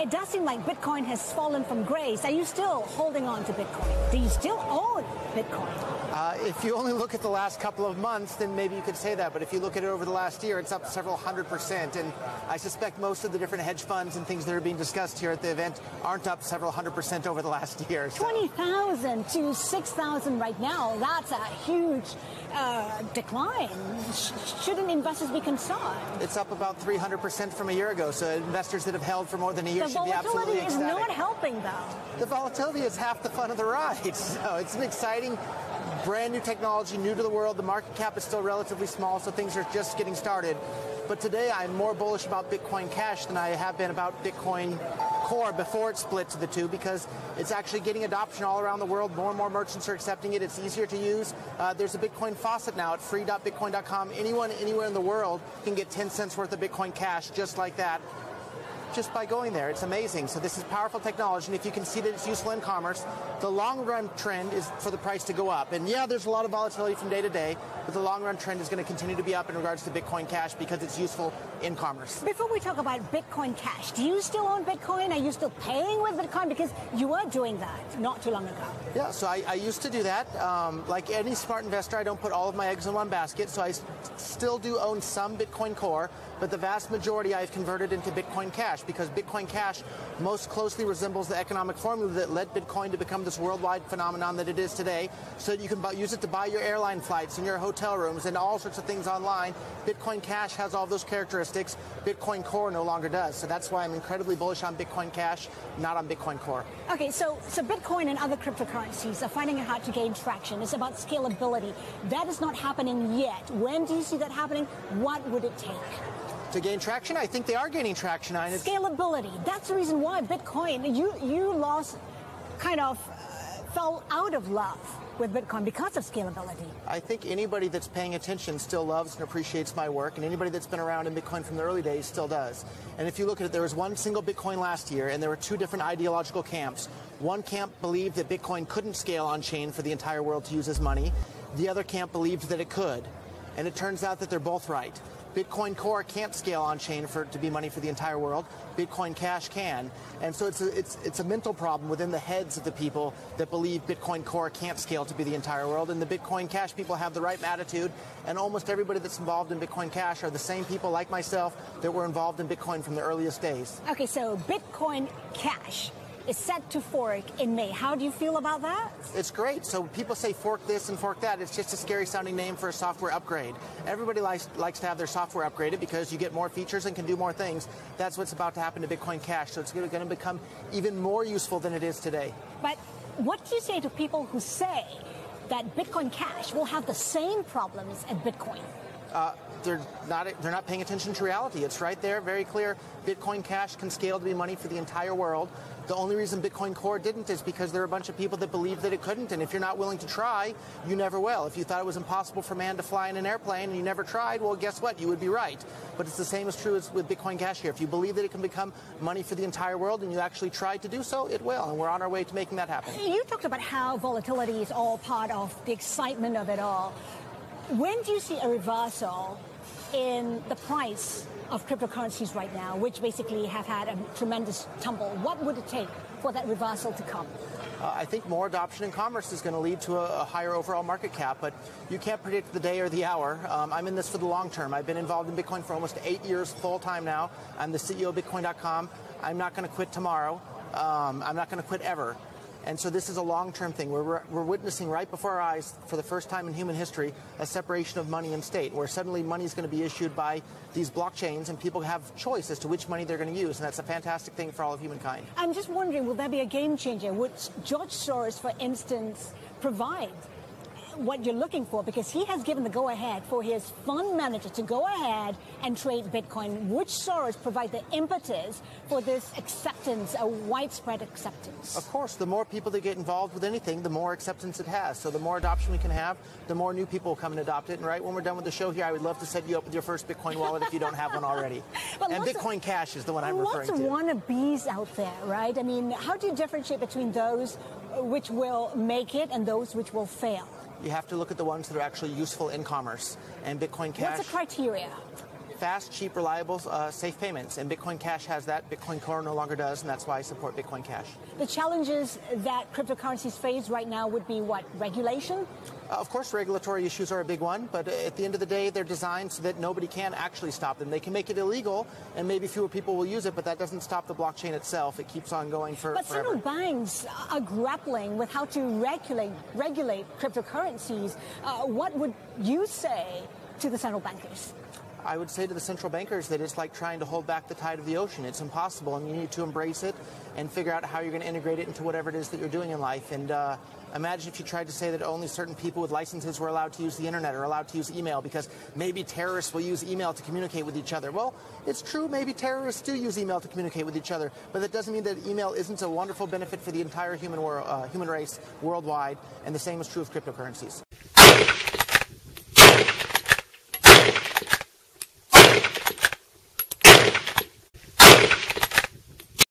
It does seem like Bitcoin has fallen from grace. Are you still holding on to Bitcoin? Do you still own Bitcoin? If you only look at the last couple of months, then maybe you could say that. But if you look at it over the last year, it's up several 100%. And I suspect most of the different hedge funds and things that are being discussed here at the event aren't up several 100% over the last year. So. 20,000 to 6,000 right now, that's a huge decline. Shouldn't investors be concerned? It's up about 300% from a year ago. So investors that have held for more than a year should be absolutely ecstatic. The volatility is not helping, though. The volatility is half the fun of the ride. So it's an exciting, brand new technology, new to the world. The market cap is still relatively small, so things are just getting started. But today, I'm more bullish about Bitcoin Cash than I have been about Bitcoin Core before it split to the two, because it's actually getting adoption all around the world. More and more merchants are accepting it. It's easier to use. There's a Bitcoin faucet now at free.bitcoin.com. Anyone, anywhere in the world can get 10 cents worth of Bitcoin Cash just like that, just by going there. It's amazing. So this is powerful technology, and if you can see that it's useful in commerce, the long-run trend is for the price to go up. And yeah, there's a lot of volatility from day to day, but the long-run trend is going to continue to be up in regards to Bitcoin Cash because it's useful in commerce. Before we talk about Bitcoin Cash, do you still own Bitcoin? Are you still paying with Bitcoin? Because you were doing that not too long ago. Yeah, so I used to do that. Like any smart investor, I don't put all of my eggs in one basket, so I still do own some Bitcoin Core, but the vast majority I've converted into Bitcoin Cash, because Bitcoin Cash most closely resembles the economic formula that led Bitcoin to become this worldwide phenomenon that it is today, so that you can use it to buy your airline flights and your hotel rooms and all sorts of things online. Bitcoin Cash has all those characteristics. Bitcoin Core no longer does. So that's why I'm incredibly bullish on Bitcoin Cash, not on Bitcoin Core. Okay, so Bitcoin and other cryptocurrencies are finding it hard to gain traction. It's about scalability. That is not happening yet. When do you see that happening? What would it take? To gain traction? I think they are gaining traction. Scalability. That's the reason why Bitcoin, you lost, kind of fell out of love with Bitcoin because of scalability. I think anybody that's paying attention still loves and appreciates my work, and anybody that's been around in Bitcoin from the early days still does. And if you look at it, there was one single Bitcoin last year, and there were two different ideological camps. One camp believed that Bitcoin couldn't scale on-chain for the entire world to use as money. The other camp believed that it could. And it turns out that they're both right. Bitcoin Core can't scale on-chain to be money for the entire world. Bitcoin Cash can. And so it's a mental problem within the heads of the people that believe Bitcoin Core can't scale to be the entire world. And the Bitcoin Cash people have the right attitude. And almost everybody that's involved in Bitcoin Cash are the same people like myself that were involved in Bitcoin from the earliest days. Okay, so Bitcoin Cash is set to fork in May. How do you feel about that? It's great. So people say fork this and fork that. It's just a scary sounding name for a software upgrade. Everybody likes to have their software upgraded because you get more features and can do more things. That's what's about to happen to Bitcoin Cash. So it's going to become even more useful than it is today. But what do you say to people who say that Bitcoin Cash will have the same problems as Bitcoin? They're not paying attention to reality. It's right there, very clear. Bitcoin Cash can scale to be money for the entire world. The only reason Bitcoin Core didn't is because there are a bunch of people that believe that it couldn't. And if you're not willing to try, you never will. If you thought it was impossible for man to fly in an airplane and you never tried, well, guess what? You would be right. But it's the same as true as with Bitcoin Cash here. If you believe that it can become money for the entire world and you actually try to do so, it will. And we're on our way to making that happen. You talked about how volatility is all part of the excitement of it all. When do you see a reversal in the price of cryptocurrencies right now, which basically have had a tremendous tumble? What would it take for that reversal to come? I think more adoption in commerce is going to lead to a higher overall market cap, but you can't predict the day or the hour. I'm in this for the long term. I've been involved in Bitcoin for almost 8 years full time now. I'm the CEO of Bitcoin.com. I'm not going to quit tomorrow. I'm not going to quit ever. And so this is a long-term thing. We're witnessing right before our eyes, for the first time in human history, a separation of money and state, where suddenly money is going to be issued by these blockchains, and people have choice as to which money they're going to use, and that's a fantastic thing for all of humankind. I'm just wondering, will there be a game changer? Would George Soros, for instance, provide what you're looking for? Because he has given the go-ahead for his fund manager to go ahead and trade Bitcoin. Would Soros provide the impetus for this acceptance, a widespread acceptance? Of course, the more people that get involved with anything, the more acceptance it has. So the more adoption we can have, the more new people will come and adopt it. And right when we're done with the show here, I would love to set you up with your first Bitcoin wallet if you don't have one already. And Bitcoin Cash is the one I'm referring to. Lots of wannabes out there, right? I mean, how do you differentiate between those which will make it and those which will fail? You have to look at the ones that are actually useful in commerce. And Bitcoin Cash... What's the criteria? fast, cheap, reliable, safe payments. And Bitcoin Cash has that. Bitcoin Core no longer does, and that's why I support Bitcoin Cash. The challenges that cryptocurrencies face right now would be what? Regulation? Of course, regulatory issues are a big one, but at the end of the day, they're designed so that nobody can actually stop them. They can make it illegal, and maybe fewer people will use it, but that doesn't stop the blockchain itself. It keeps on going for forever. But central banks are grappling with how to regulate cryptocurrencies. What would you say to the central bankers? I would say to the central bankers that it's like trying to hold back the tide of the ocean. It's impossible, and you need to embrace it and figure out how you're going to integrate it into whatever it is that you're doing in life. And imagine if you tried to say that only certain people with licenses were allowed to use the internet or allowed to use email because maybe terrorists will use email to communicate with each other. Well, it's true, maybe terrorists do use email to communicate with each other, but that doesn't mean that email isn't a wonderful benefit for the entire human race worldwide, and the same is true of cryptocurrencies.